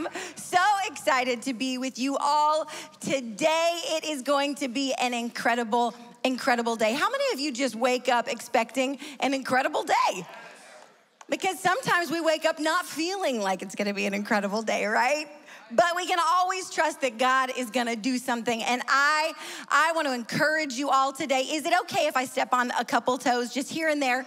am so excited to be with you all today. It is going to be an incredible day. How many of you just wake up expecting an incredible day? Because sometimes we wake up not feeling like it's gonna be an incredible day, right? But we can always trust that God is gonna do something. And I wanna encourage you all today. Is it okay if I step on a couple toes just here and there?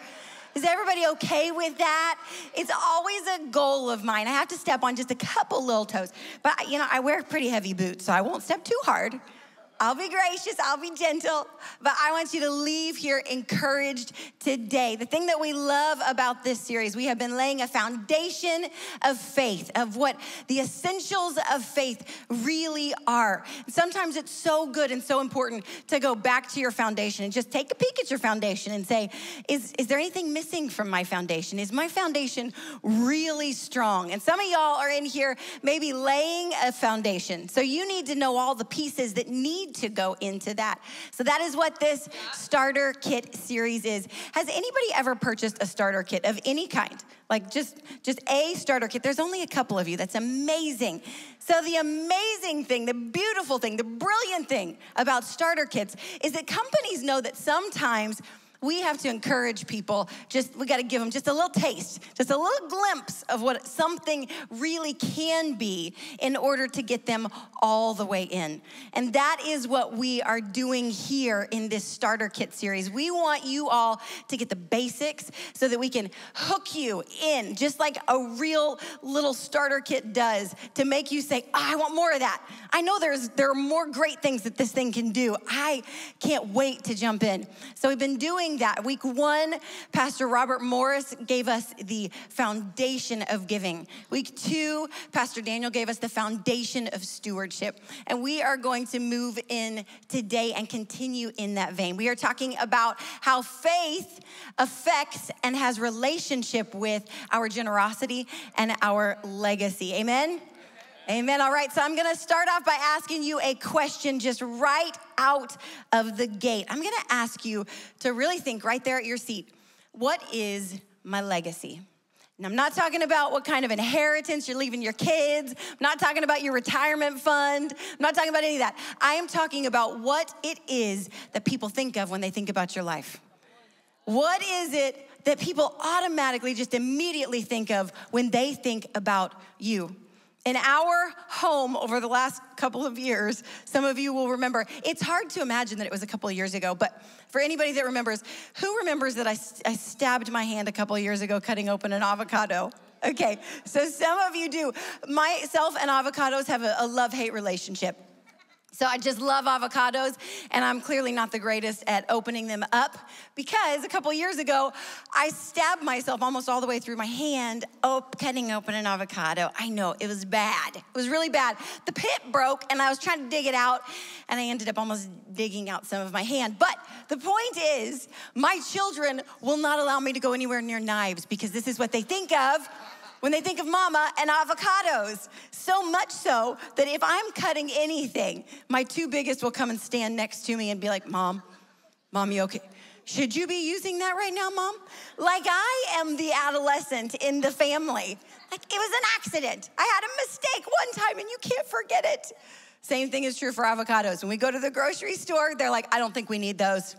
Is everybody okay with that? It's always a goal of mine. I have to step on just a couple little toes. But you know, I wear pretty heavy boots, so I won't step too hard. I'll be gracious, I'll be gentle, but I want you to leave here encouraged today. The thing that we love about this series, we have been laying a foundation of faith, of what the essentials of faith really are. Sometimes it's so good and so important to go back to your foundation and just take a peek at your foundation and say, is there anything missing from my foundation? Is my foundation really strong? And some of y'all are in here maybe laying a foundation. So you need to know all the pieces that need to go into that. So that is what this starter kit series is. Has anybody ever purchased a starter kit of any kind? Like just a starter kit. There's only a couple of you. That's amazing. So the amazing thing, the beautiful thing, the brilliant thing about starter kits is that companies know that sometimes we have to encourage people, we gotta give them just a little taste, just a little glimpse of what something really can be in order to get them all the way in. And that is what we are doing here in this starter kit series. We want you all to get the basics so that we can hook you in, just like a real little starter kit does, to make you say, oh, I want more of that. I know there are more great things that this thing can do. I can't wait to jump in. So we've been doing that. Week one, Pastor Robert Morris gave us the foundation of giving. Week two, Pastor Daniel gave us the foundation of stewardship. And we are going to move in today and continue in that vein. We are talking about how faith affects and has relationship with our generosity and our legacy. Amen? Amen. All right, so I'm going to start off by asking you a question just right out of the gate. I'm going to ask you to really think right there at your seat. What is my legacy? And I'm not talking about what kind of inheritance you're leaving your kids. I'm not talking about your retirement fund. I'm not talking about any of that. I am talking about what it is that people think of when they think about your life. What is it that people automatically just immediately think of when they think about you? In our home over the last couple of years, some of you will remember, it's hard to imagine that it was a couple of years ago, but for anybody that remembers, who remembers that I stabbed my hand a couple of years ago cutting open an avocado? Okay, so some of you do. Myself and avocados have a love-hate relationship. So I just love avocados, and I'm clearly not the greatest at opening them up because a couple years ago, I stabbed myself almost all the way through my hand cutting open an avocado. I know, it was bad. It was really bad. The pit broke, and I was trying to dig it out, and I ended up almost digging out some of my hand. But the point is, my children will not allow me to go anywhere near knives because this is what they think of when they think of mama and avocados. So much so that if I'm cutting anything, my two biggest will come and stand next to me and be like, Mom, you okay? Should you be using that right now, Mom? Like I am the adolescent in the family. Like it was an accident. I had a mistake one time and you can't forget it. Same thing is true for avocados. When we go to the grocery store, they're like, I don't think we need those.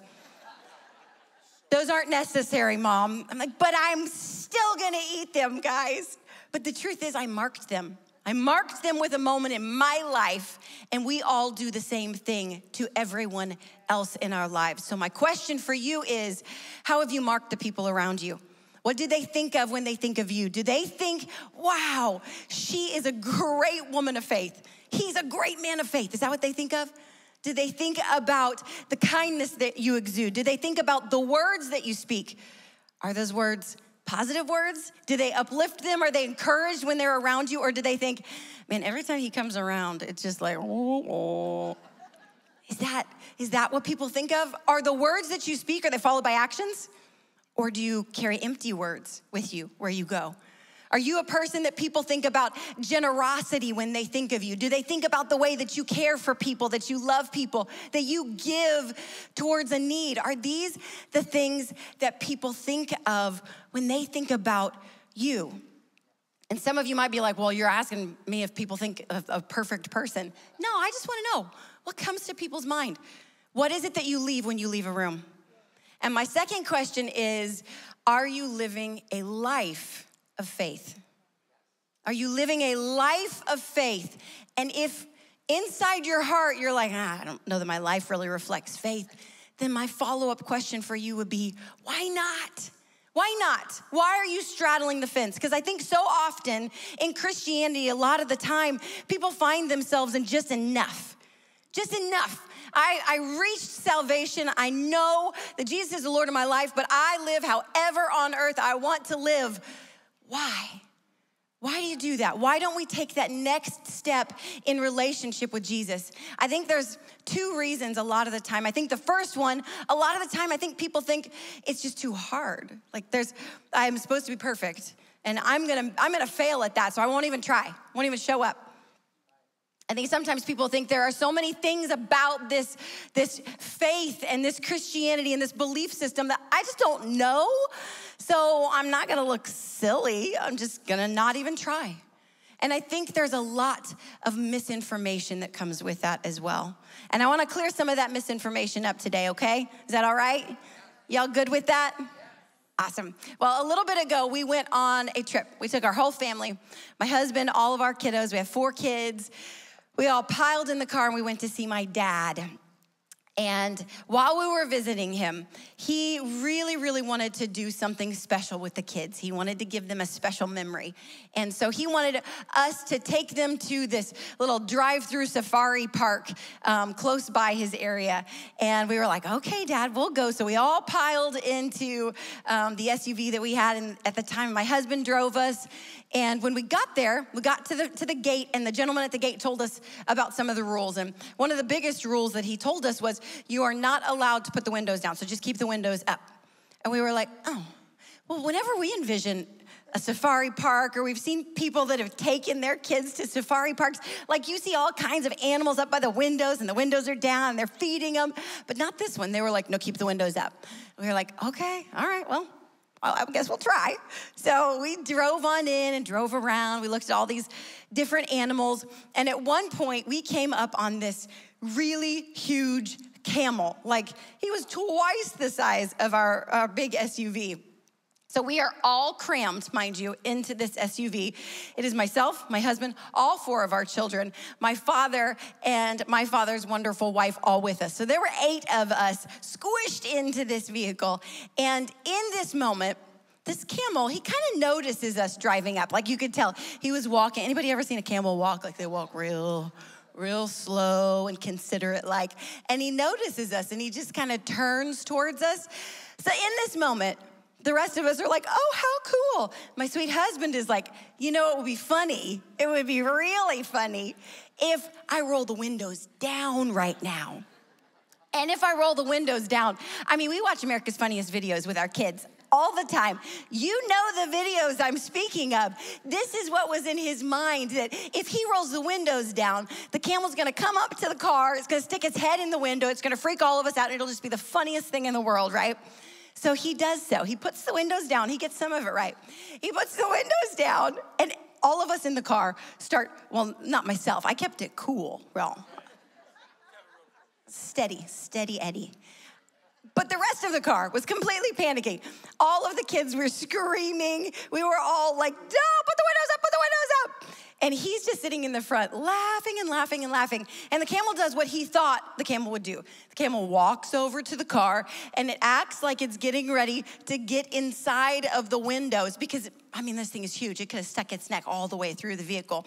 Those aren't necessary, Mom. I'm like, but I'm still gonna eat them, guys. But the truth is I marked them. I marked them with a moment in my life, and we all do the same thing to everyone else in our lives. So my question for you is, how have you marked the people around you? What do they think of when they think of you? Do they think, wow, she is a great woman of faith. He's a great man of faith. Is that what they think of? Do they think about the kindness that you exude? Do they think about the words that you speak? Are those words positive words? Do they uplift them? Are they encouraged when they're around you? Or do they think, man, every time he comes around, it's just like, oh. Is that what people think of? Are the words that you speak, are they followed by actions? Or do you carry empty words with you where you go? Are you a person that people think about generosity when they think of you? Do they think about the way that you care for people, that you love people, that you give towards a need? Are these the things that people think of when they think about you? And some of you might be like, well, you're asking me if people think of a perfect person. No, I just want to know what comes to people's mind. What is it that you leave when you leave a room? And my second question is, are you living a life of faith? Are you living a life of faith? And if inside your heart you're like, I don't know that my life really reflects faith, then my follow-up question for you would be, why not? Why not? Why are you straddling the fence? Because I think so often in Christianity, a lot of the time, people find themselves in just enough. Just enough. I reached salvation. I know that Jesus is the Lord of my life, but I live however on earth I want to live. Why? Why do you do that? Why don't we take that next step in relationship with Jesus? I think there's two reasons a lot of the time. I think the first one, a lot of the time, I think people think it's just too hard. Like I'm supposed to be perfect and I'm gonna fail at that. So I won't even try, won't even show up. I think sometimes people think there are so many things about this faith and this Christianity and this belief system that I just don't know. So I'm not gonna look silly. I'm just gonna not even try. And I think there's a lot of misinformation that comes with that as well. And I wanna clear some of that misinformation up today, okay? Is that all right? Y'all good with that? Awesome. Well, a little bit ago, we went on a trip. We took our whole family, my husband, all of our kiddos. We have 4 kids. We all piled in the car and we went to see my dad. And while we were visiting him, he really, really wanted to do something special with the kids. He wanted to give them a special memory. And so he wanted us to take them to this little drive-through safari park close by his area. And we were like, okay, Dad, we'll go. So we all piled into the SUV that we had. And at the time, my husband drove us. And when we got there, we got to the gate, and the gentleman at the gate told us about some of the rules. And one of the biggest rules that he told us was, you are not allowed to put the windows down, so just keep the windows up. And we were like, oh, well, whenever we envision a safari park, or we've seen people that have taken their kids to safari parks, like you see all kinds of animals up by the windows, and the windows are down, and they're feeding them, but not this one. They were like, no, keep the windows up. And we were like, okay, all right, well, I guess we'll try. So we drove on in and drove around. We looked at all these different animals. And at one point, we came up on this really huge camel. Like, he was twice the size of our big SUV. So we are all crammed, mind you, into this SUV. It is myself, my husband, all 4 of our children, my father, and my father's wonderful wife all with us. So there were 8 of us squished into this vehicle. And in this moment, this camel, he kind of notices us driving up. Like you could tell, he was walking. Anybody ever seen a camel walk? Like they walk real slow and considerate like. And he notices us and he just kind of turns towards us. So in this moment, the rest of us are like, oh, how cool. My sweet husband is like, you know, it would be funny. It would be really funny if I roll the windows down right now. And if I roll the windows down, I mean, we watch America's Funniest Videos with our kids all the time. You know the videos I'm speaking of. This is what was in his mind, that if he rolls the windows down, the camel's gonna come up to the car, it's gonna stick its head in the window, it's gonna freak all of us out, and it'll just be the funniest thing in the world, right? So he does so. He puts the windows down. He gets some of it right. He puts the windows down, and all of us in the car start, well, not myself. I kept it cool, well. Steady Eddie. But the rest of the car was completely panicking. All of the kids were screaming. We were all like, no, put the windows up, put the windows up. And he's just sitting in the front laughing and laughing and laughing. And the camel does what he thought the camel would do. The camel walks over to the car and it acts like it's getting ready to get inside of the windows because, I mean, this thing is huge. It could have stuck its neck all the way through the vehicle.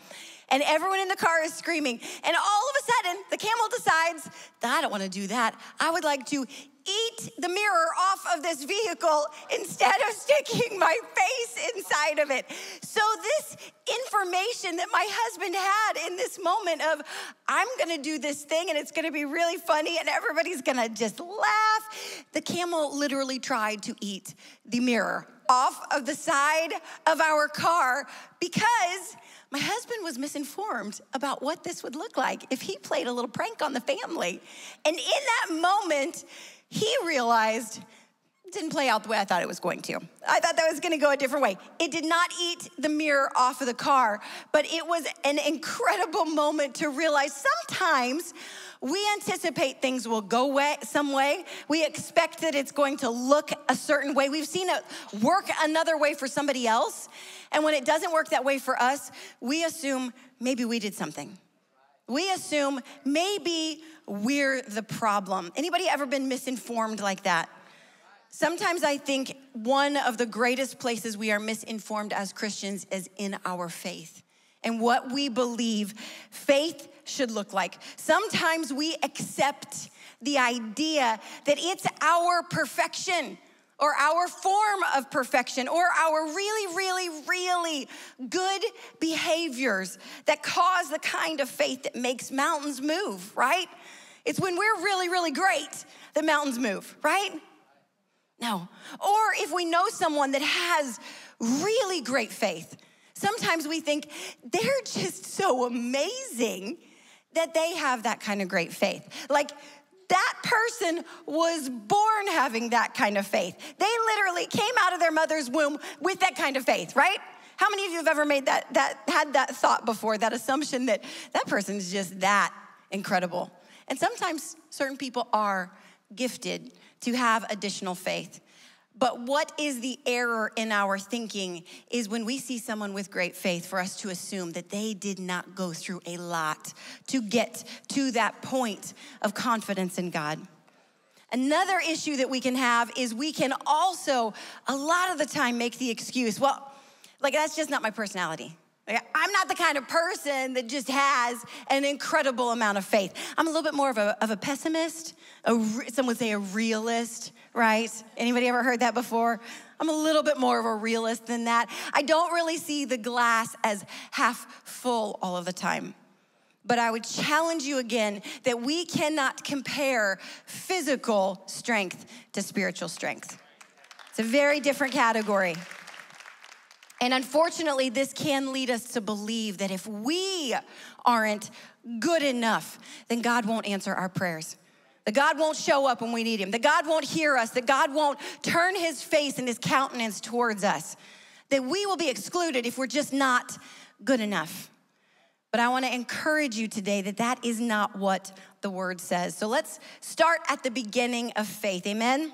And everyone in the car is screaming. And all of a sudden, the camel decides, I don't want to do that. I would like to eat the mirror off of this vehicle instead of sticking my face inside of it. So this information that my husband had in this moment of, I'm gonna do this thing and it's gonna be really funny and everybody's gonna just laugh. The camel literally tried to eat the mirror off of the side of our car because my husband was misinformed about what this would look like if he played a little prank on the family. And in that moment, he realized didn't play out the way I thought it was going to. I thought that was going to go a different way. It did not eat the mirror off of the car, but it was an incredible moment to realize sometimes we anticipate things will go some way. We expect that it's going to look a certain way. We've seen it work another way for somebody else. And when it doesn't work that way for us, we assume maybe we did something. We assume maybe we're the problem. Anybody ever been misinformed like that? Sometimes I think one of the greatest places we are misinformed as Christians is in our faith and what we believe faith should look like. Sometimes we accept the idea that it's our perfection or our form of perfection or our really good behaviors that cause the kind of faith that makes mountains move, right? It's when we're really great that mountains move, right? No. Or if we know someone that has really great faith, sometimes we think they're just so amazing that they have that kind of great faith. Like that person was born having that kind of faith. They literally came out of their mother's womb with that kind of faith, right? How many of you have ever made had that thought before, that assumption that that person's just that incredible? And sometimes certain people are gifted to have additional faith. But what is the error in our thinking is when we see someone with great faith, for us to assume that they did not go through a lot to get to that point of confidence in God. Another issue that we can have is we can also, a lot of the time, make the excuse, well, like that's just not my personality. I'm not the kind of person that just has an incredible amount of faith. I'm a little bit more of a pessimist. Some would say a realist, right? Anybody ever heard that before? I'm a little bit more of a realist than that. I don't really see the glass as half full all of the time. But I would challenge you again that we cannot compare physical strength to spiritual strength. It's a very different category. And unfortunately, this can lead us to believe that if we aren't good enough, then God won't answer our prayers, that God won't show up when we need him, that God won't hear us, that God won't turn his face and his countenance towards us, that we will be excluded if we're just not good enough. But I want to encourage you today that that is not what the word says. So let's start at the beginning of faith, amen?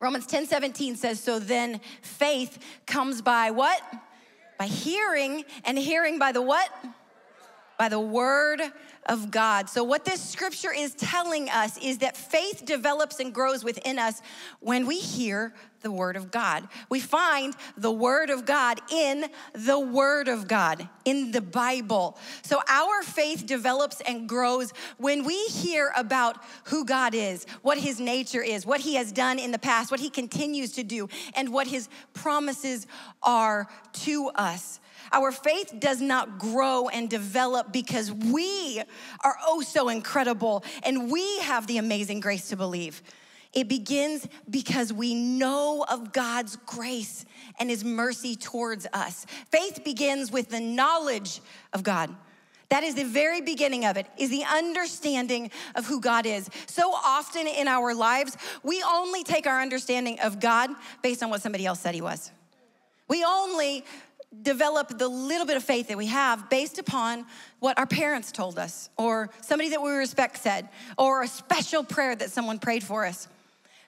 Romans 10:17 says, so then faith comes by what? By hearing, and hearing by the what? By the word of God. So what this scripture is telling us is that faith develops and grows within us when we hear the word of God. We find the word of God in the word of God, in the Bible. So our faith develops and grows when we hear about who God is, what his nature is, what he has done in the past, what he continues to do, and what his promises are to us. Our faith does not grow and develop because we are oh so incredible and we have the amazing grace to believe. It begins because we know of God's grace and his mercy towards us. Faith begins with the knowledge of God. That is the very beginning of it, is the understanding of who God is. So often in our lives, we only take our understanding of God based on what somebody else said he was. We only develop the little bit of faith that we have based upon what our parents told us, or somebody that we respect said, or a special prayer that someone prayed for us.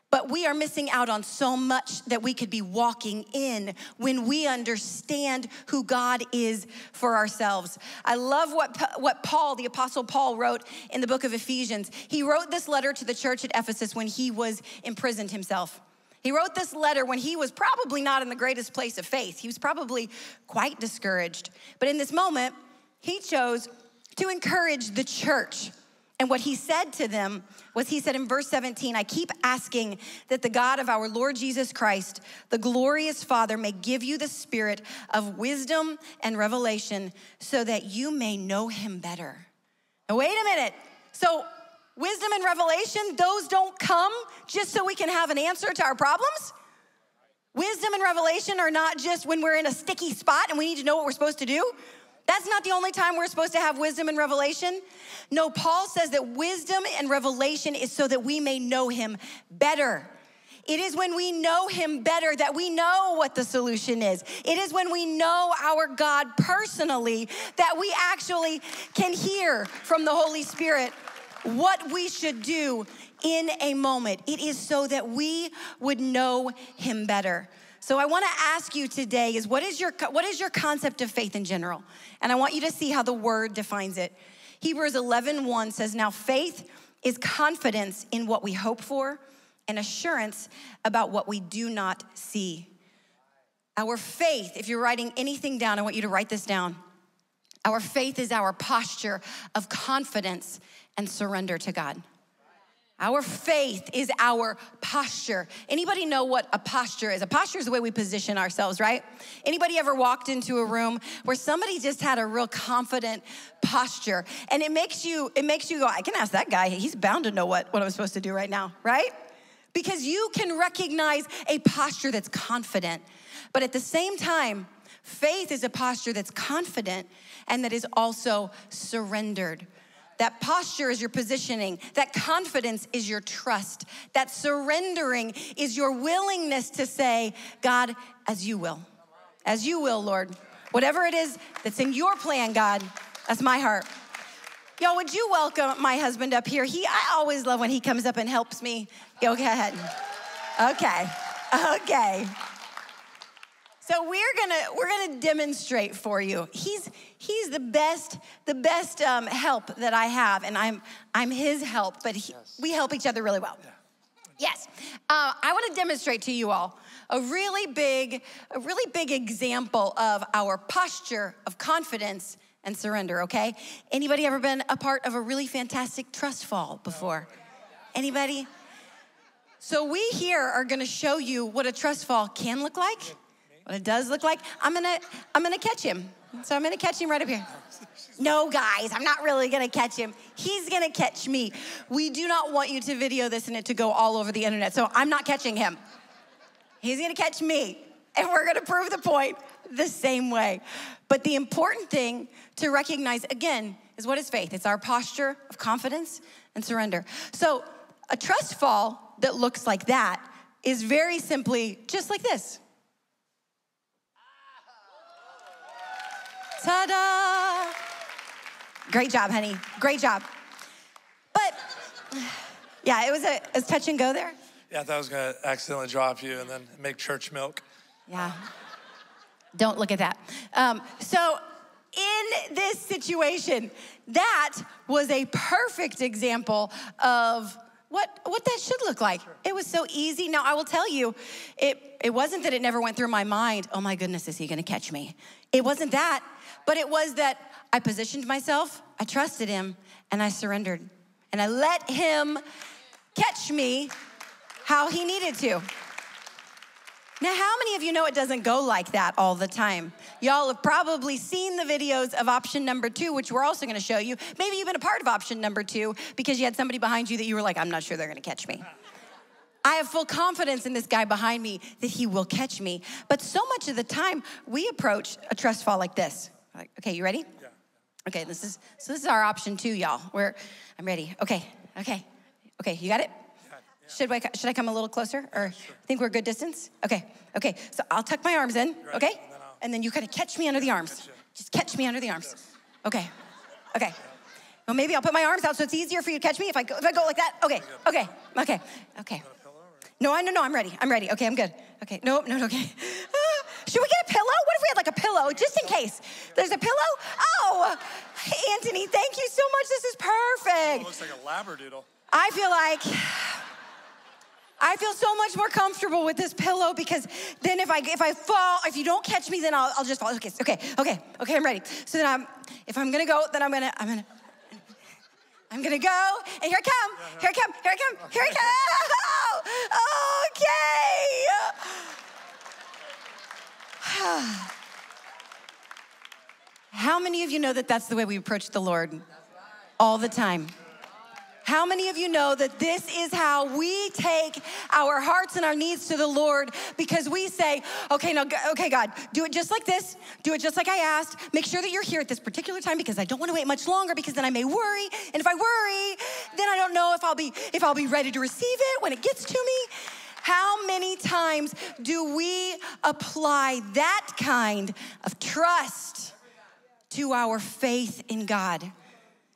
But we are missing out on so much that we could be walking in when we understand who God is for ourselves. I love what Paul, the Apostle Paul, wrote in the book of Ephesians. He wrote this letter to the church at Ephesus when he was imprisoned himself. He wrote this letter when he was probably not in the greatest place of faith. He was probably quite discouraged. But in this moment, he chose to encourage the church. And what he said to them was, he said in verse 17, I keep asking that the God of our Lord Jesus Christ, the glorious Father, may give you the spirit of wisdom and revelation so that you may know him better. Now, wait a minute. So wisdom and revelation, those don't come just so we can have an answer to our problems. Wisdom and revelation are not just when we're in a sticky spot and we need to know what we're supposed to do. That's not the only time we're supposed to have wisdom and revelation. No, Paul says that wisdom and revelation is so that we may know him better. It is when we know him better that we know what the solution is. It is when we know our God personally that we actually can hear from the Holy Spirit what we should do in a moment. It is so that we would know him better. So I want to ask you today is what is your concept of faith in general? And I want you to see how the word defines it. Hebrews 11:1 says, now faith is confidence in what we hope for and assurance about what we do not see. Our faith, if you're writing anything down, I want you to write this down. Our faith is our posture of confidence and surrender to God. Our faith is our posture. Anybody know what a posture is? A posture is the way we position ourselves, right? Anybody ever walked into a room where somebody just had a real confident posture? And it makes you go, I can ask that guy. He's bound to know what I'm supposed to do right now, right? Because you can recognize a posture that's confident. But at the same time, faith is a posture that's confident and that is also surrendered. That posture is your positioning. That confidence is your trust. That surrendering is your willingness to say, God, as you will. As you will, Lord. Whatever it is that's in your plan, God, that's my heart. Y'all, would you welcome my husband up here? I always love when he comes up and helps me. Go ahead. Okay. So we're gonna demonstrate for you. He's the best help that I have, and I'm his help, but we help each other really well. Yeah. Yes, I want to demonstrate to you all a really big example of our posture of confidence and surrender. Okay, anybody ever been a part of a really fantastic trust fall before? Anybody? So we here are gonna show you what a trust fall can look like. What it does look like. I'm gonna catch him. So I'm gonna catch him right up here. No, guys, I'm not really gonna catch him. He's gonna catch me. We do not want you to video this and it to go all over the internet. So I'm not catching him. He's gonna catch me. And we're gonna prove the point the same way. But the important thing to recognize, again, is what is faith? It's our posture of confidence and surrender. So a trust fall that looks like that is very simply just like this. Ta-da! Great job, honey. Great job. But yeah, it was touch and go there. Yeah, I thought I was gonna accidentally drop you and then make church milk. Yeah. Don't look at that. So in this situation, that was a perfect example of what that should look like. It was so easy. Now, I will tell you, it wasn't that it never went through my mind, oh my goodness, is he gonna catch me? It wasn't that. But it was that I positioned myself, I trusted him, and I surrendered. And I let him catch me how he needed to. Now, how many of you know it doesn't go like that all the time? Y'all have probably seen the videos of option number 2, which we're also gonna show you. Maybe you've been a part of option number 2 because you had somebody behind you that you were like, I'm not sure they're gonna catch me. I have full confidence in this guy behind me that he will catch me. But so much of the time, we approach a trust fall like this. Like, okay, you ready? Yeah. Okay, this is our option 2, y'all. I'm ready. Okay, you got it? Yeah. Should I come a little closer? Or sure. I think we're a good distance? Okay, so I'll tuck my arms in, right. Okay? And then you gotta catch me under the arms. Just catch me under the arms. Yes. Okay. Well, maybe I'll put my arms out so it's easier for you to catch me if I go like that. Okay. No, I'm ready. Okay, I'm good. Okay, no, okay. Should we get a pillow? What if we had like a pillow, just in case? There's a pillow? Oh, Anthony, thank you so much. This is perfect. It looks like a labradoodle. I feel so much more comfortable with this pillow because then if I fall, if you don't catch me, then I'll just fall. Okay, I'm ready. So then if I'm gonna go, go, and here I come, here I come. Okay. How many of you know that that's the way we approach the Lord all the time? How many of you know that this is how we take our hearts and our needs to the Lord because we say, okay, God, do it just like this. Do it just like I asked. Make sure that you're here at this particular time because I don't want to wait much longer because then I may worry. And if I worry, then I don't know if I'll be ready to receive it when it gets to me. How many times do we apply that kind of trust to our faith in God?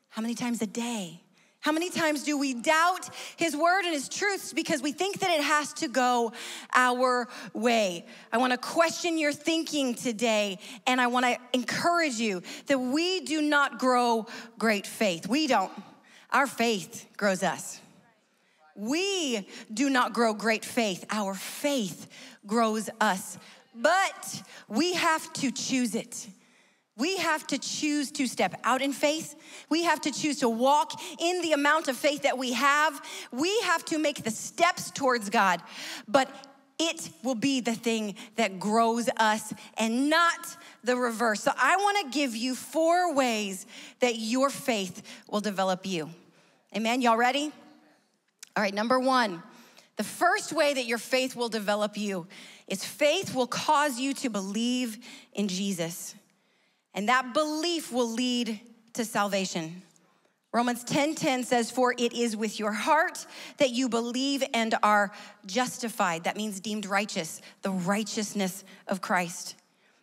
How many times a day? How many times do we doubt his word and his truths because we think that it has to go our way? I wanna question your thinking today, and I wanna encourage you that we do not grow great faith. We don't. Our faith grows us. We do not grow great faith. Our faith grows us, but we have to choose it. We have to choose to step out in faith. We have to choose to walk in the amount of faith that we have. We have to make the steps towards God, but it will be the thing that grows us and not the reverse. So I wanna give you 4 ways that your faith will develop you. Amen, y'all ready? All right, number 1, the first way that your faith will develop you is faith will cause you to believe in Jesus. And that belief will lead to salvation. Romans 10:10 says, for it is with your heart that you believe and are justified. That means deemed righteous, the righteousness of Christ.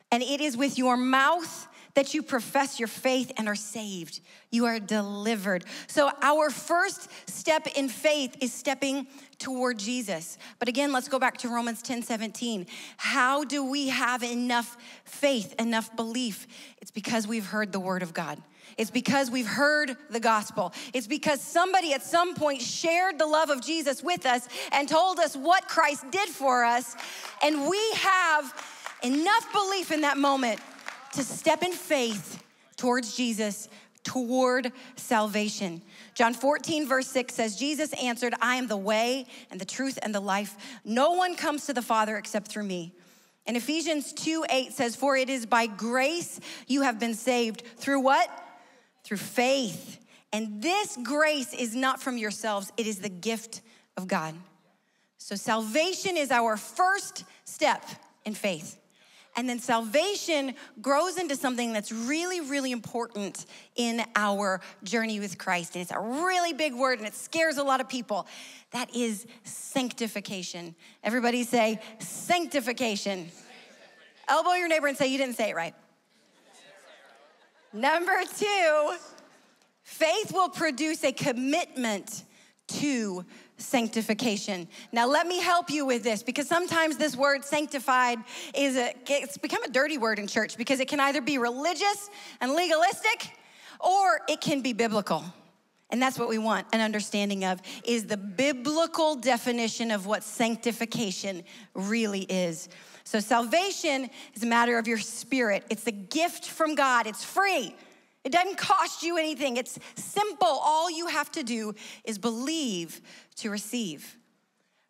And it is with your mouth that you profess your faith and are saved. You are delivered. So our first step in faith is stepping toward Jesus. But again, let's go back to Romans 10:17. How do we have enough faith, enough belief? It's because we've heard the word of God. It's because we've heard the gospel. It's because somebody at some point shared the love of Jesus with us and told us what Christ did for us. And we have enough belief in that moment to step in faith towards Jesus, toward salvation. John 14, verse 6 says, Jesus answered, I am the way and the truth and the life. No one comes to the Father except through me. And Ephesians 2:8 says, for it is by grace you have been saved. Through what? Through faith. And this grace is not from yourselves. It is the gift of God. So salvation is our first step in faith. And then salvation grows into something that's really, really important in our journey with Christ. And it's a really big word and it scares a lot of people. That is sanctification. Everybody say sanctification. Elbow your neighbor and say, you didn't say it right. Number 2, faith will produce a commitment to sanctification. Now let me help you with this, because sometimes this word sanctified it's become a dirty word in church, because it can either be religious and legalistic, or it can be biblical. And that's what we want an understanding of, is the biblical definition of what sanctification really is. So salvation is a matter of your spirit. It's a gift from God. It's free. It doesn't cost you anything. It's simple. All you have to do is believe to receive.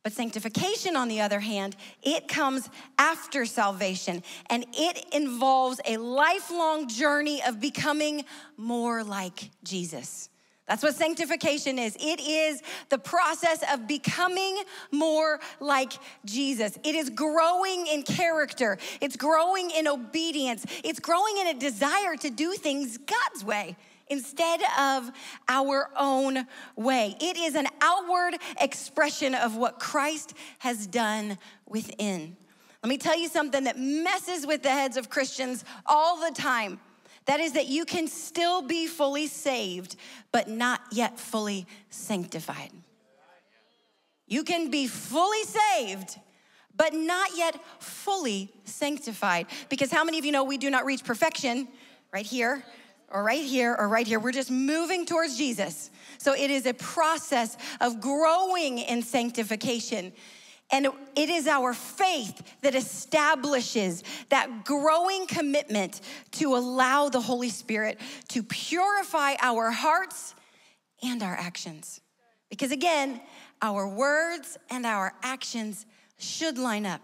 But sanctification, on the other hand, it comes after salvation, and it involves a lifelong journey of becoming more like Jesus. That's what sanctification is. It is the process of becoming more like Jesus. It is growing in character. It's growing in obedience. It's growing in a desire to do things God's way instead of our own way. It is an outward expression of what Christ has done within. Let me tell you something that messes with the heads of Christians all the time. That is that you can still be fully saved, but not yet fully sanctified. You can be fully saved, but not yet fully sanctified. Because how many of you know we do not reach perfection right here, or right here, or right here? We're just moving towards Jesus. So it is a process of growing in sanctification. And it is our faith that establishes that growing commitment to allow the Holy Spirit to purify our hearts and our actions. Because again, our words and our actions should line up.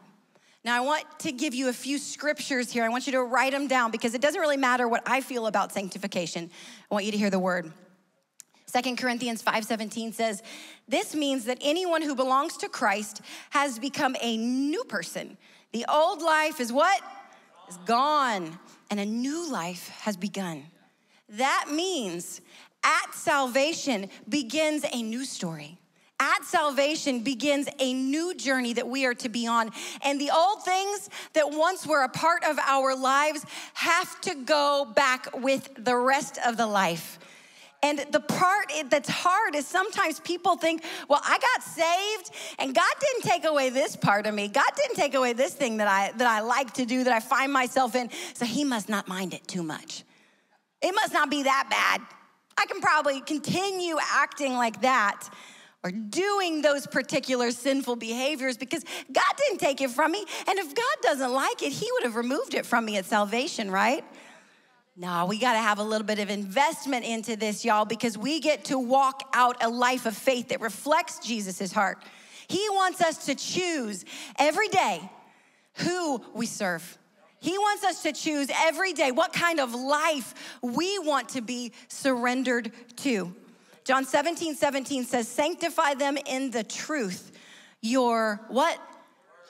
Now, I want to give you a few scriptures here. I want you to write them down, because it doesn't really matter what I feel about sanctification. I want you to hear the word. 2 Corinthians 5:17 says, this means that anyone who belongs to Christ has become a new person. The old life is what? Is gone, and a new life has begun. That means at salvation begins a new story, At salvation begins a new journey that we are to be on. And the old things that once were a part of our lives have to go back with the rest of the life. And the part that's hard is sometimes people think, well, I got saved and God didn't take away this part of me. God didn't take away this thing that I like to do, that I find myself in. So he must not mind it too much. It must not be that bad. I can probably continue acting like that or doing those particular sinful behaviors because God didn't take it from me. And if God doesn't like it, he would have removed it from me at salvation, right? No, we gotta have a little bit of investment into this, y'all, because we get to walk out a life of faith that reflects Jesus's heart. He wants us to choose every day who we serve. He wants us to choose every day what kind of life we want to be surrendered to. John 17:17 says, sanctify them in the truth. Your what?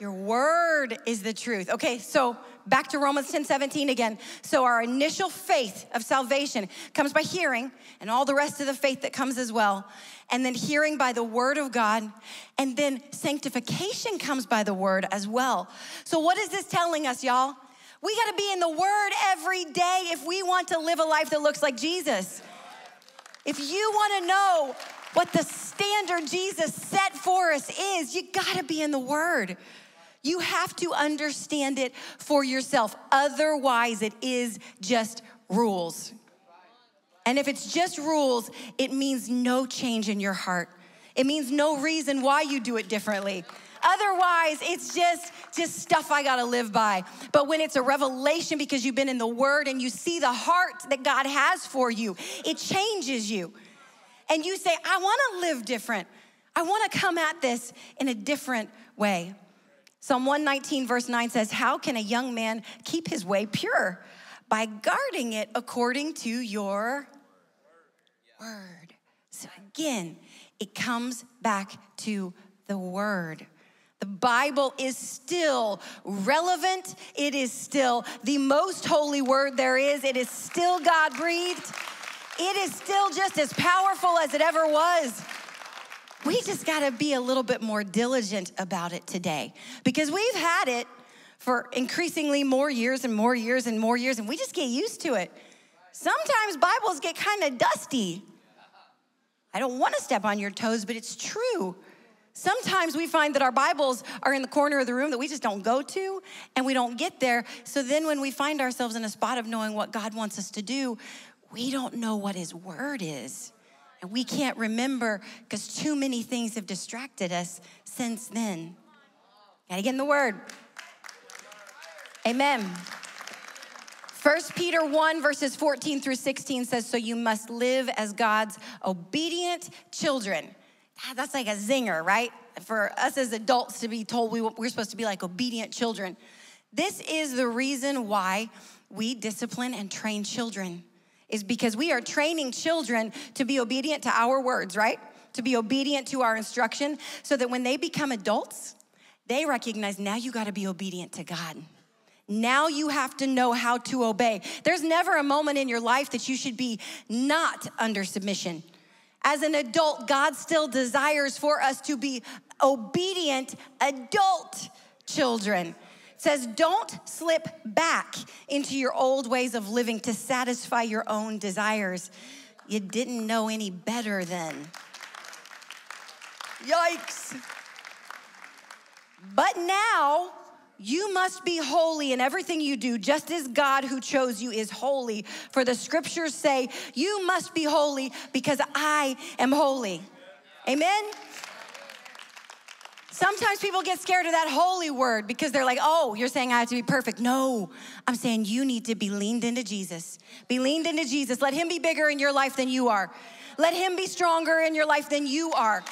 Your word is the truth. Okay, so back to Romans 10:17 again. So our initial faith of salvation comes by hearing, and all the rest of the faith that comes as well. And then hearing by the word of God, and then sanctification comes by the word as well. So what is this telling us, y'all? We gotta be in the word every day if we want to live a life that looks like Jesus. If you wanna know what the standard Jesus set for us is, you gotta be in the word. You have to understand it for yourself. Otherwise, it is just rules. And if it's just rules, it means no change in your heart. It means no reason why you do it differently. Otherwise, it's just stuff I gotta live by. But when it's a revelation because you've been in the word and you see the heart that God has for you, it changes you. And you say, I wanna live different. I wanna come at this in a different way. Psalm 119 verse 9 says, how can a young man keep his way pure? By guarding it according to your word. So again, it comes back to the word. The Bible is still relevant. It is still the most holy word there is. It is still God-breathed. It is still just as powerful as it ever was. We just gotta be a little bit more diligent about it today because we've had it for increasingly more years and more years and more years, and we just get used to it. Sometimes Bibles get kind of dusty. I don't wanna step on your toes, but it's true. Sometimes we find that our Bibles are in the corner of the room that we just don't go to and we don't get there. So then when we find ourselves in a spot of knowing what God wants us to do, we don't know what his word is. We can't remember because too many things have distracted us since then. Gotta get in the word. Amen. 1 Peter 1 verses 14 through 16 says, so you must live as God's obedient children. That's like a zinger, right? For us as adults to be told we're supposed to be like obedient children. This is the reason why we discipline and train children. Is because we are training children to be obedient to our words, right? To be obedient to our instruction so that when they become adults, they recognize now you gotta be obedient to God. Now you have to know how to obey. There's never a moment in your life that you should be not under submission. As an adult, God still desires for us to be obedient adult children. It says, don't slip back into your old ways of living to satisfy your own desires. You didn't know any better then. Yikes. But now you must be holy in everything you do, just as God who chose you is holy. For the scriptures say, you must be holy because I am holy. Amen? Sometimes people get scared of that holy word because they're like, oh, you're saying I have to be perfect. No, I'm saying you need to be leaned into Jesus. Be leaned into Jesus. Let him be bigger in your life than you are. Let him be stronger in your life than you are.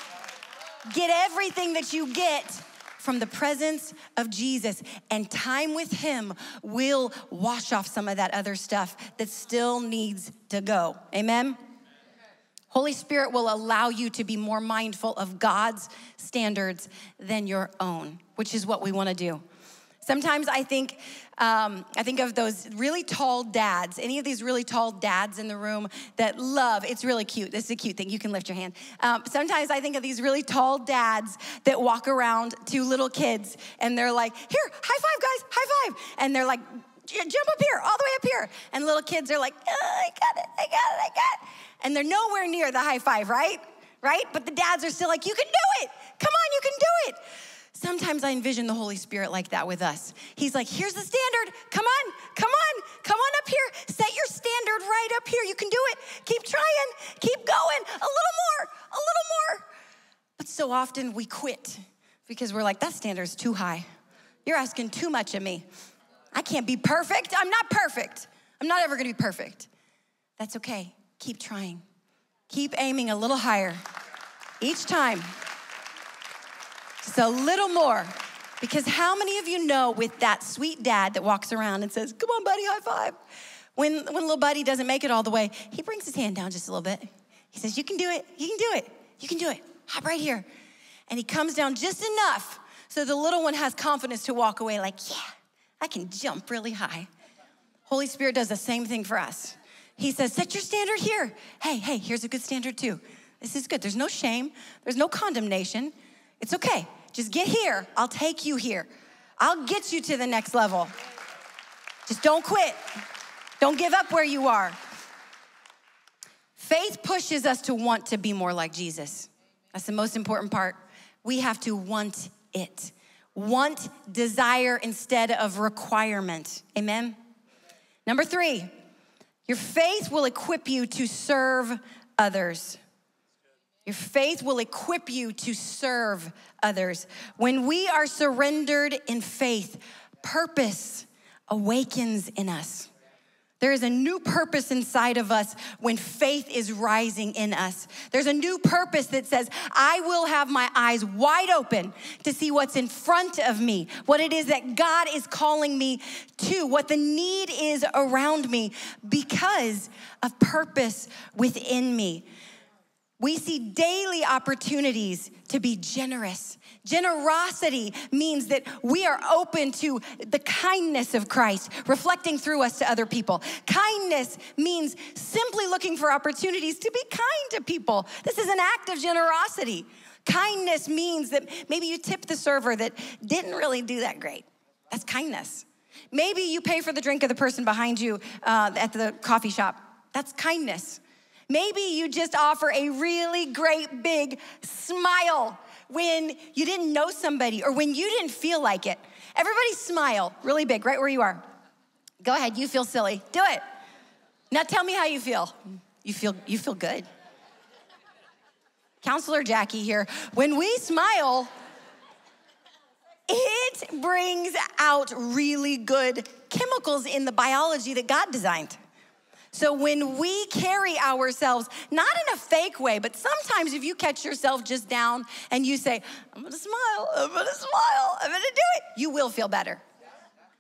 Get everything that you get from the presence of Jesus, and time with him will wash off some of that other stuff that still needs to go. Amen? Holy Spirit will allow you to be more mindful of God's standards than your own, which is what we wanna do. Sometimes I think of those really tall dads. Any of these really tall dads in the room that love, it's really cute. This is a cute thing. You can lift your hand. Sometimes I think of these really tall dads that walk around to little kids and they're like, here, high five, guys, high five. And they're like, jump up here, all the way up here. And little kids are like, oh, I got it, I got it, I got it. And they're nowhere near the high five, right? Right? But the dads are still like, you can do it. Come on, you can do it. Sometimes I envision the Holy Spirit like that with us. He's like, here's the standard. Come on, come on, come on up here. Set your standard right up here. You can do it. Keep trying, keep going. A little more, a little more. But so often we quit because we're like, that standard's too high. You're asking too much of me. I can't be perfect. I'm not perfect. I'm not ever gonna be perfect. That's okay. Keep trying. Keep aiming a little higher each time. Just a little more, because how many of you know with that sweet dad that walks around and says, come on, buddy, high five. When little buddy doesn't make it all the way, he brings his hand down just a little bit. He says, you can do it, you can do it, you can do it, hop right here. And he comes down just enough so the little one has confidence to walk away like, yeah, I can jump really high. Holy Spirit does the same thing for us. He says, set your standard here. Hey, hey, here's a good standard too. This is good, there's no shame, there's no condemnation. It's okay, just get here. I'll take you here. I'll get you to the next level. Just don't quit. Don't give up where you are. Faith pushes us to want to be more like Jesus. That's the most important part. We have to want it. Want, desire instead of requirement. Amen? Number three, your faith will equip you to serve others. Your faith will equip you to serve others. When we are surrendered in faith, purpose awakens in us. There is a new purpose inside of us when faith is rising in us. There's a new purpose that says, I will have my eyes wide open to see what's in front of me, what it is that God is calling me to, what the need is around me because of purpose within me. We see daily opportunities to be generous. Generosity means that we are open to the kindness of Christ reflecting through us to other people. Kindness means simply looking for opportunities to be kind to people. This is an act of generosity. Kindness means that maybe you tip the server that didn't really do that great. That's kindness. Maybe you pay for the drink of the person behind you at the coffee shop. That's kindness. Maybe you just offer a really great big smile when you didn't know somebody or when you didn't feel like it. Everybody smile really big right where you are. Go ahead, you feel silly. Do it. Now tell me how you feel. You feel good. Counselor Jackie here. When we smile, it brings out really good chemicals in the biology that God designed. So when we carry ourselves, not in a fake way, but sometimes if you catch yourself just down and you say, I'm gonna smile, I'm gonna smile, I'm gonna do it, you will feel better.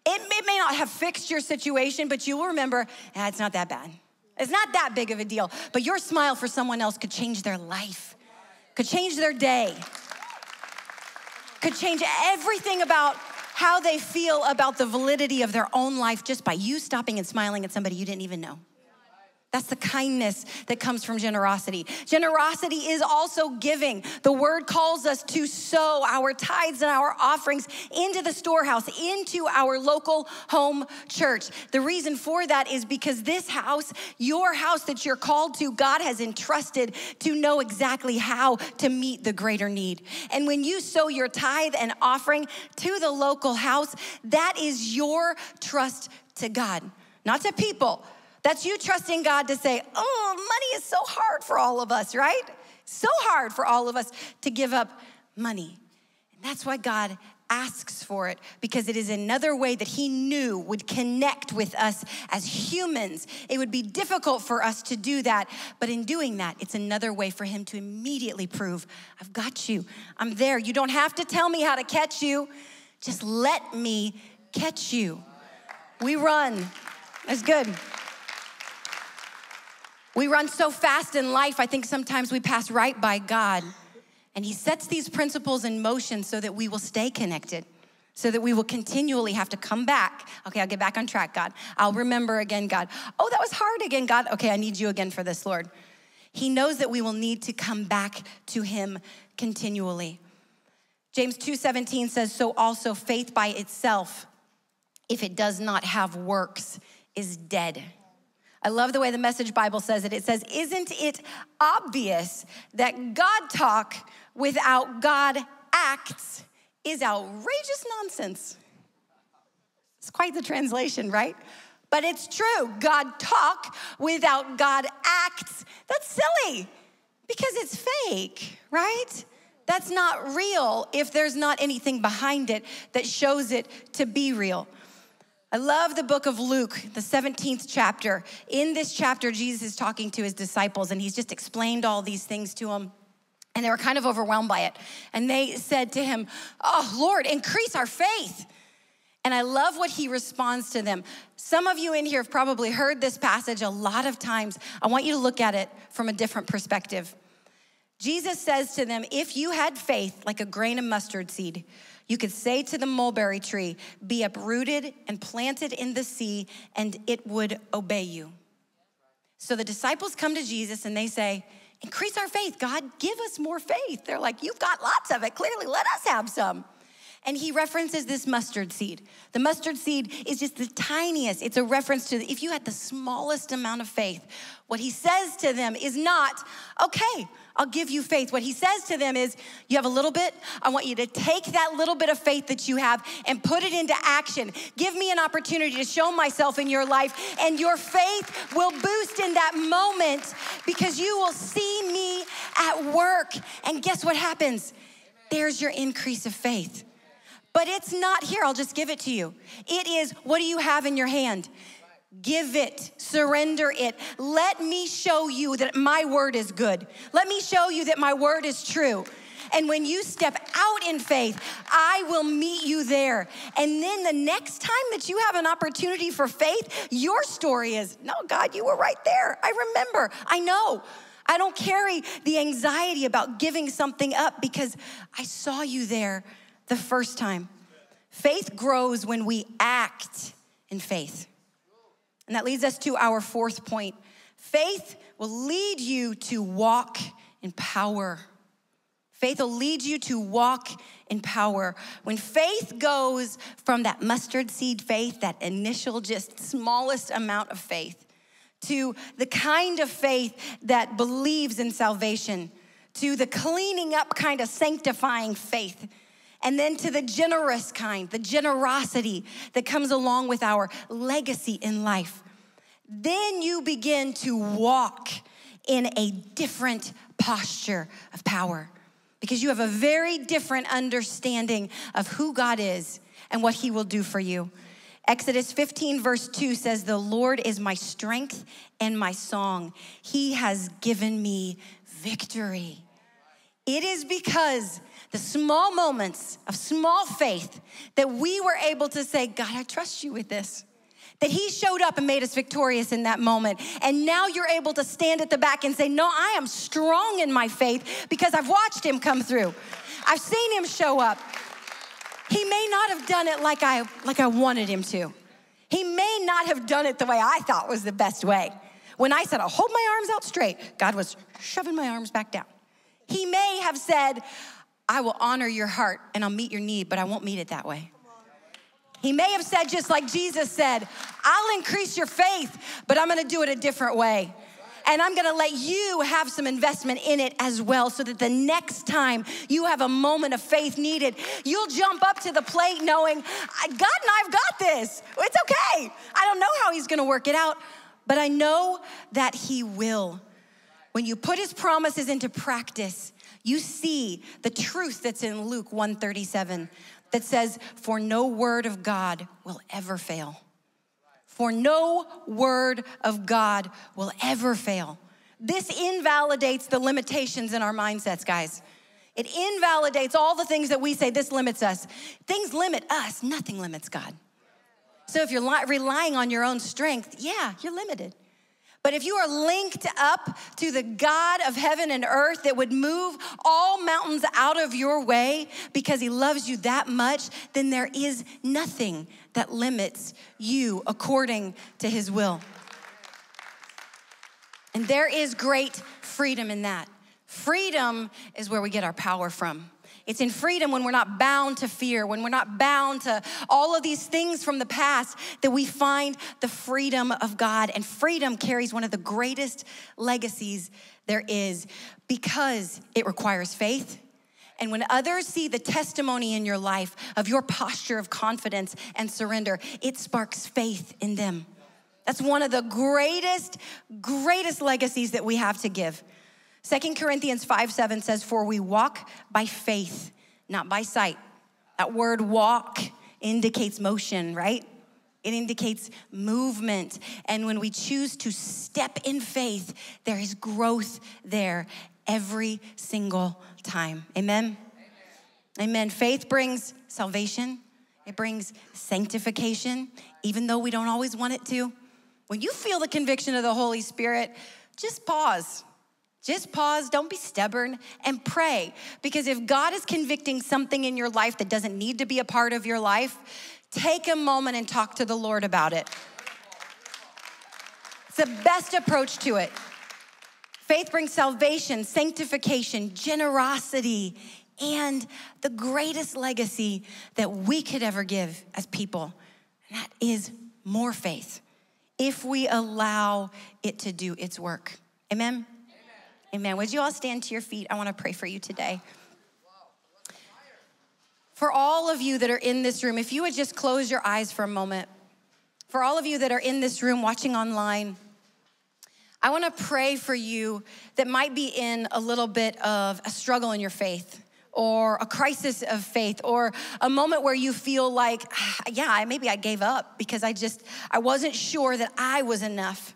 It may not have fixed your situation, but you will remember, it's not that bad. It's not that big of a deal, but your smile for someone else could change their life, could change their day, could change everything about how they feel about the validity of their own life just by you stopping and smiling at somebody you didn't even know. That's the kindness that comes from generosity. Generosity is also giving. The word calls us to sow our tithes and our offerings into the storehouse, into our local home church. The reason for that is because this house, your house that you're called to, God has entrusted to know exactly how to meet the greater need. And when you sow your tithe and offering to the local house, that is your trust to God, not to people. That's you trusting God to say, oh, money is so hard for all of us, right? So hard for all of us to give up money. And that's why God asks for it, because it is another way that he knew would connect with us as humans. It would be difficult for us to do that, but in doing that, it's another way for him to immediately prove, I've got you, I'm there. You don't have to tell me how to catch you. Just let me catch you. We run, that's good. We run so fast in life, I think sometimes we pass right by God. And he sets these principles in motion so that we will stay connected, so that we will continually have to come back. Okay, I'll get back on track, God. I'll remember again, God. Oh, that was hard again, God. Okay, I need you again for this, Lord. He knows that we will need to come back to him continually. James 2:17 says, so also faith by itself, if it does not have works, is dead. I love the way the Message Bible says it. It says, isn't it obvious that God talk without God acts is outrageous nonsense? It's quite the translation, right? But it's true. God talk without God acts. That's silly because it's fake, right? That's not real if there's not anything behind it that shows it to be real. I love the book of Luke, the 17th chapter. In this chapter, Jesus is talking to his disciples and he's just explained all these things to them. And they were kind of overwhelmed by it. And they said to him, oh, Lord, increase our faith. And I love what he responds to them. Some of you in here have probably heard this passage a lot of times. I want you to look at it from a different perspective. Jesus says to them, if you had faith like a grain of mustard seed, you could say to the mulberry tree, be uprooted and planted in the sea, and it would obey you. So the disciples come to Jesus and they say, increase our faith, God, give us more faith. They're like, you've got lots of it. Clearly, let us have some. And he references this mustard seed. The mustard seed is just the tiniest. It's a reference to if you had the smallest amount of faith. What he says to them is not, okay, I'll give you faith. What he says to them is, you have a little bit. I want you to take that little bit of faith that you have and put it into action. Give me an opportunity to show myself in your life, and your faith will boost in that moment because you will see me at work. And guess what happens? There's your increase of faith. But it's not here. I'll just give it to you. It is, what do you have in your hand? Give it, surrender it. Let me show you that my word is good. Let me show you that my word is true. And when you step out in faith, I will meet you there. And then the next time that you have an opportunity for faith, your story is, no, God, you were right there. I remember. I know. I don't carry the anxiety about giving something up because I saw you there the first time. Faith grows when we act in faith. And that leads us to our fourth point. Faith will lead you to walk in power. Faith will lead you to walk in power. When faith goes from that mustard seed faith, that initial just smallest amount of faith, to the kind of faith that believes in salvation, to the cleaning up kind of sanctifying faith, and then to the generous kind, the generosity that comes along with our legacy in life. Then you begin to walk in a different posture of power because you have a very different understanding of who God is and what he will do for you. Exodus 15 verse 2 says, the Lord is my strength and my song. He has given me victory. It is because the small moments of small faith that we were able to say, God, I trust you with this. That he showed up and made us victorious in that moment. And now you're able to stand at the back and say, no, I am strong in my faith because I've watched him come through. I've seen him show up. He may not have done it like I wanted him to. He may not have done it the way I thought was the best way. When I said, I'll hold my arms out straight, God was shoving my arms back down. He may have said, I will honor your heart and I'll meet your need, but I won't meet it that way. He may have said, just like Jesus said, I'll increase your faith, but I'm gonna do it a different way. And I'm gonna let you have some investment in it as well so that the next time you have a moment of faith needed, you'll jump up to the plate knowing, God and I've got this. It's okay. I don't know how he's gonna work it out, but I know that he will. When you put his promises into practice, you see the truth that's in Luke 1:37 that says, for no word of God will ever fail. For no word of God will ever fail. This invalidates the limitations in our mindsets, guys. It invalidates all the things that we say, this limits us. Things limit us, nothing limits God. So if you're relying on your own strength, yeah, you're limited. But if you are linked up to the God of heaven and earth that would move all mountains out of your way because he loves you that much, then there is nothing that limits you according to his will. And there is great freedom in that. Freedom is where we get our power from. It's in freedom when we're not bound to fear, when we're not bound to all of these things from the past, that we find the freedom of God. And freedom carries one of the greatest legacies there is because it requires faith. And when others see the testimony in your life of your posture of confidence and surrender, it sparks faith in them. That's one of the greatest legacies that we have to give. 2 Corinthians 5:7 says, for we walk by faith, not by sight. That word walk indicates motion, right? It indicates movement. And when we choose to step in faith, there is growth there every single time. Amen? Amen. Amen. Faith brings salvation. It brings sanctification, even though we don't always want it to. When you feel the conviction of the Holy Spirit, just pause. Just pause, don't be stubborn, and pray. Because if God is convicting something in your life that doesn't need to be a part of your life, take a moment and talk to the Lord about it. It's the best approach to it. Faith brings salvation, sanctification, generosity, and the greatest legacy that we could ever give as people. And that is more faith if we allow it to do its work. Amen? Amen. Would you all stand to your feet? I want to pray for you today. For all of you that are in this room, if you would just close your eyes for a moment. For all of you that are in this room watching online, I want to pray for you that might be in a little bit of a struggle in your faith or a crisis of faith or a moment where you feel like, yeah, maybe I gave up because I wasn't sure that I was enough.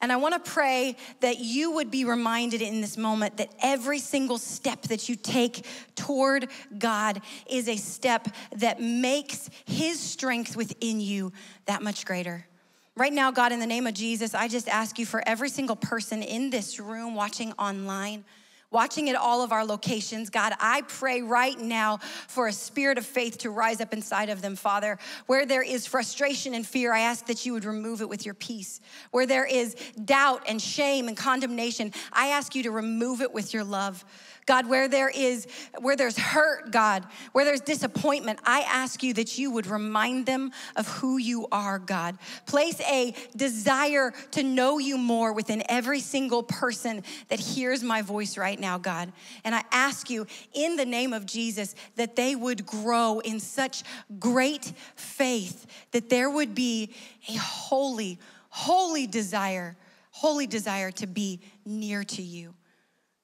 And I wanna pray that you would be reminded in this moment that every single step that you take toward God is a step that makes his strength within you that much greater. Right now, God, in the name of Jesus, I just ask you for every single person in this room, watching online, watching at all of our locations, God, I pray right now for a spirit of faith to rise up inside of them, Father. Where there is frustration and fear, I ask that you would remove it with your peace. Where there is doubt and shame and condemnation, I ask you to remove it with your love. God, where there's hurt, God, where there's disappointment, I ask you that you would remind them of who you are, God. Place a desire to know you more within every single person that hears my voice right now, God. And I ask you in the name of Jesus that they would grow in such great faith that there would be a holy desire to be near to you.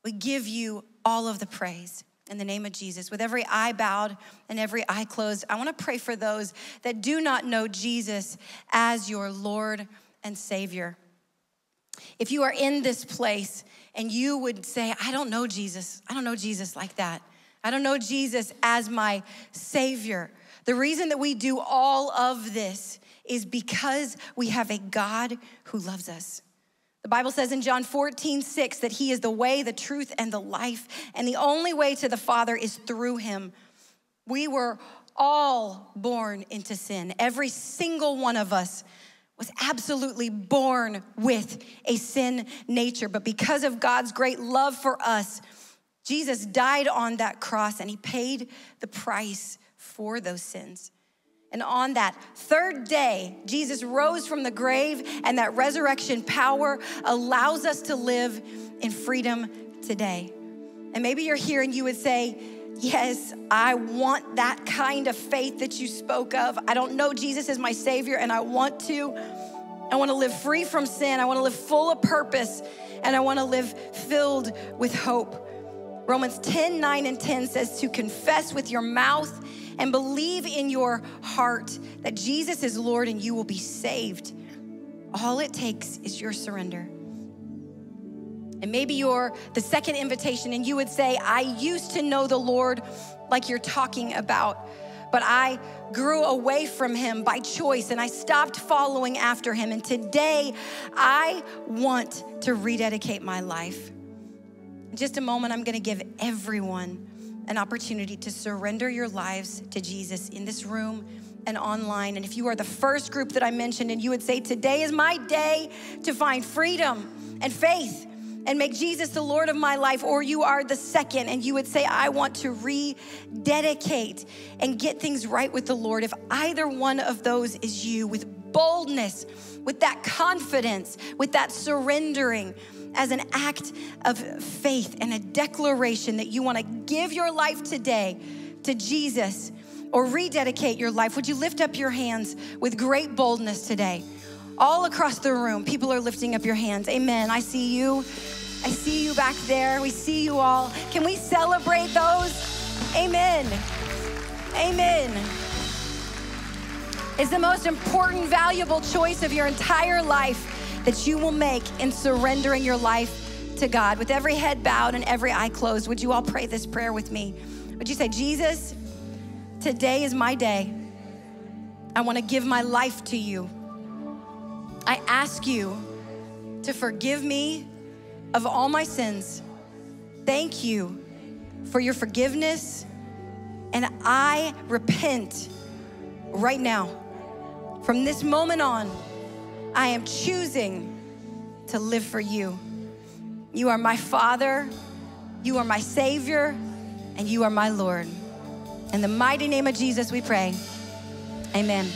We give you all of the praise in the name of Jesus. With every eye bowed and every eye closed, I want to pray for those that do not know Jesus as your Lord and Savior. If you are in this place and you would say, I don't know Jesus. I don't know Jesus like that. I don't know Jesus as my Savior. The reason that we do all of this is because we have a God who loves us. The Bible says in John 14:6 that he is the way, the truth, and the life, and the only way to the Father is through him. We were all born into sin. Every single one of us was absolutely born with a sin nature, but because of God's great love for us, Jesus died on that cross and he paid the price for those sins. And on that third day, Jesus rose from the grave, and that resurrection power allows us to live in freedom today. And maybe you're here and you would say, yes, I want that kind of faith that you spoke of. I don't know Jesus as my Savior, and I want to. I want to live free from sin. I want to live full of purpose, and I want to live filled with hope. Romans 10:9 and 10 says to confess with your mouth and believe in your heart that Jesus is Lord and you will be saved. All it takes is your surrender. And maybe you're the second invitation and you would say, I used to know the Lord like you're talking about, but I grew away from him by choice and I stopped following after him. And today I want to rededicate my life. In just a moment, I'm gonna give everyone an opportunity to surrender your lives to Jesus in this room and online. And if you are the first group that I mentioned and you would say, today is my day to find freedom and faith and make Jesus the Lord of my life, or you are the second and you would say, I want to rededicate and get things right with the Lord. If either one of those is you, with boldness, with that confidence, with that surrendering as an act of faith and a declaration that you want to give your life today to Jesus or rededicate your life, would you lift up your hands with great boldness today? All across the room, people are lifting up your hands. Amen. I see you. I see you back there. We see you all. Can we celebrate those? Amen. Amen. It's the most important, valuable choice of your entire life that you will make in surrendering your life to God. With every head bowed and every eye closed, would you all pray this prayer with me? Would you say, Jesus, today is my day. I want to give my life to you. I ask you to forgive me of all my sins. Thank you for your forgiveness, and I repent right now. From this moment on, I am choosing to live for you. You are my Father, you are my Savior, and you are my Lord. In the mighty name of Jesus, we pray. Amen.